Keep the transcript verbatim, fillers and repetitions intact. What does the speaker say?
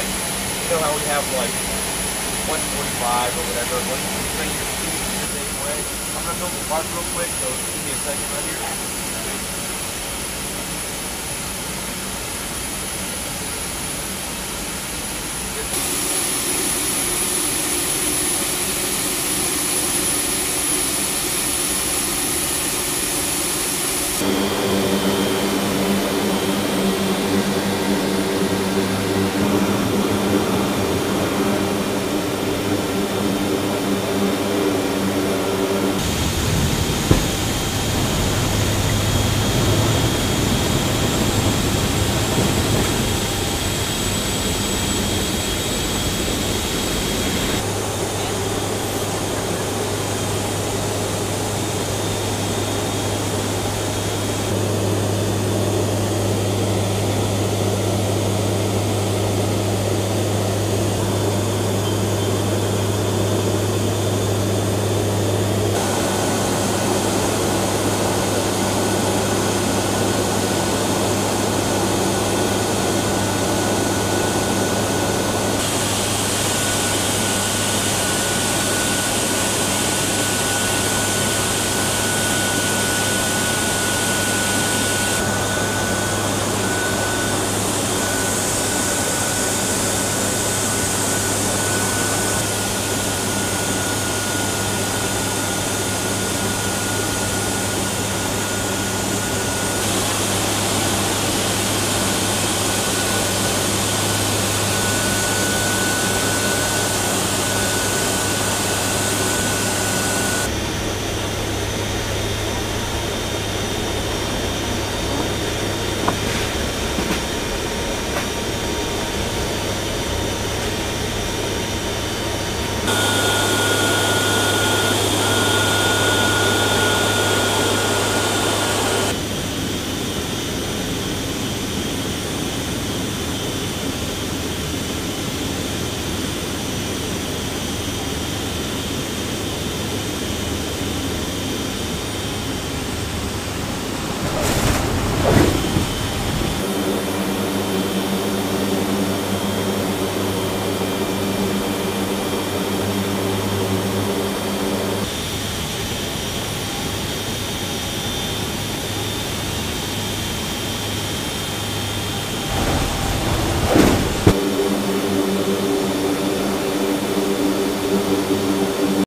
like, you know how we have like one forty-five or whatever, one twenty-three or two, the same way. I'm going to build the park real quick, so give me a second right here.